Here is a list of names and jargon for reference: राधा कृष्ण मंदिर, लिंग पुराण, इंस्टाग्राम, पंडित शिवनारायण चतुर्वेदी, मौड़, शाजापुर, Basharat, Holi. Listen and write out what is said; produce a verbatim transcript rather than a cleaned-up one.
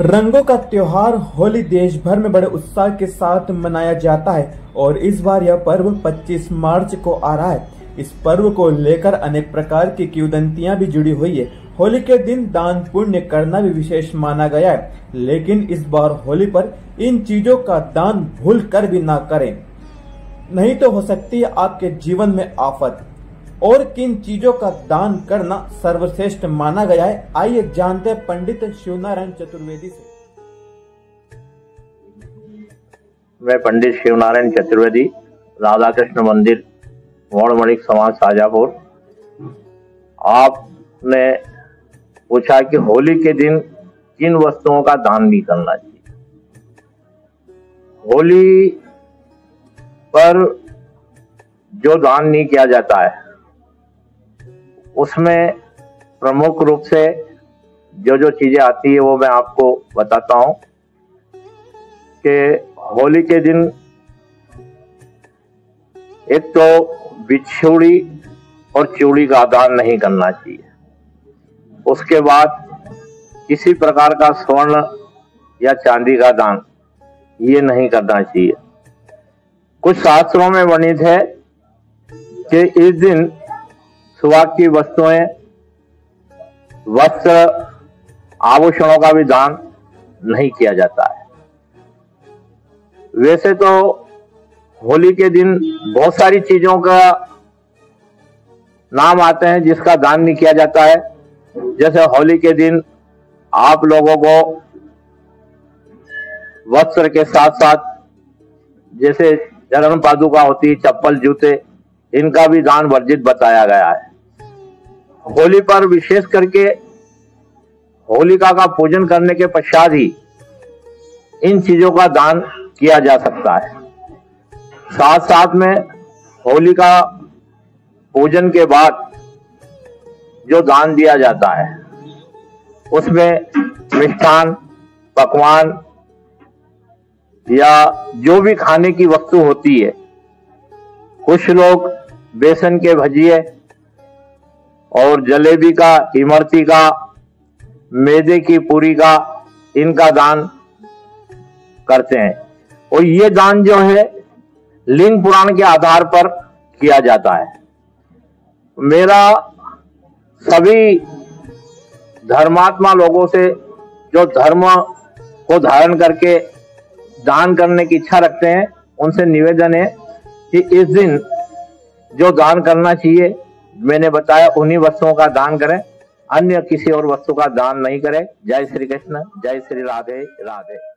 रंगों का त्योहार होली देश भर में बड़े उत्साह के साथ मनाया जाता है और इस बार यह पर्व पच्चीस मार्च को आ रहा है। इस पर्व को लेकर अनेक प्रकार की किंवदंतियां भी जुड़ी हुई है। होली के दिन दान पुण्य करना भी विशेष माना गया है, लेकिन इस बार होली पर इन चीजों का दान भूल कर भी ना करें, नहीं तो हो सकती है आपके जीवन में आफत। और किन चीजों का दान करना सर्वश्रेष्ठ माना गया है, आइए जानते हैं पंडित शिवनारायण चतुर्वेदी से। मैं पंडित शिवनारायण चतुर्वेदी, राधा कृष्ण मंदिर, मौड़ मणिक समाज, शाजापुर। आपने पूछा कि होली के दिन किन वस्तुओं का दान भी करना चाहिए। होली पर जो दान नहीं किया जाता है, उसमें प्रमुख रूप से जो जो चीजें आती है वो मैं आपको बताता हूं कि होली के दिन एक तो बिछुड़ी और चूड़ी का दान नहीं करना चाहिए। उसके बाद किसी प्रकार का स्वर्ण या चांदी का दान ये नहीं करना चाहिए। कुछ शास्त्रों में वर्णित है कि इस दिन सुवाग की वस्तुएं, वस्त्र, आभूषणों का भी दान नहीं किया जाता है। वैसे तो होली के दिन बहुत सारी चीजों का नाम आते हैं जिसका दान नहीं किया जाता है। जैसे होली के दिन आप लोगों को वस्त्र के साथ साथ जैसे चरण पादुका होती है, चप्पल, जूते, इनका भी दान वर्जित बताया गया है। होली पर विशेष करके होलिका का पूजन करने के पश्चात ही इन चीजों का दान किया जा सकता है। साथ साथ में होलिका पूजन के बाद जो दान दिया जाता है उसमें मिष्ठान, पकवान या जो भी खाने की वस्तु होती है, कुछ लोग बेसन के भजिए और जलेबी का, इमरती का, मैदे की पूरी का, इनका दान करते हैं। और ये दान जो है लिंग पुराण के आधार पर किया जाता है। मेरा सभी धर्मात्मा लोगों से, जो धर्म को धारण करके दान करने की इच्छा रखते हैं, उनसे निवेदन है कि इस दिन जो दान करना चाहिए मैंने बताया उन्हीं वस्तुओं का दान करें, अन्य किसी और वस्तु का दान नहीं करें। जय श्री कृष्ण, जय श्री राधे राधे।